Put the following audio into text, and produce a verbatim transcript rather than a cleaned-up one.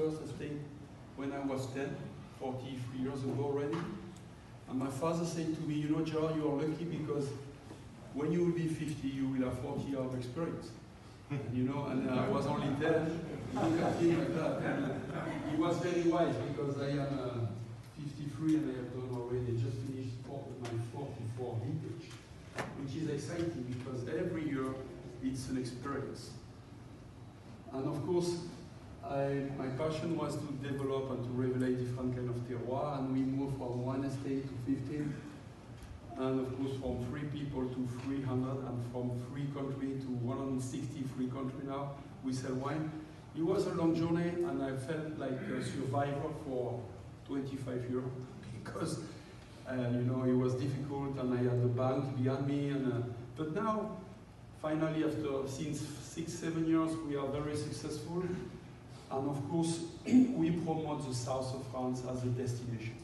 first estate when I was ten, forty-three years ago already. And my father said to me, you know, Gérard, you are lucky because when you will be fifty, you will have forty years of experience. And, you know, and I was only ten, look at him like that. And uh, he was very wise because I am uh, fifty-three and I have done already, just finished my forty-fourth vintage, which is exciting because every year it's an experience. And of course, I, my passion was to develop and to revelate different kind of terroir, and we moved from one estate to fifteen, and of course from three people to three hundred, and from three countries to one hundred sixty-three countries now, we sell wine. It was a long journey, and I felt like a survivor for twenty-five years, because uh, you know, it was difficult, and I had the bank behind me, and, uh, but now, finally, after since six, seven years, we are very successful. And of course, we promote the south of France as a destination.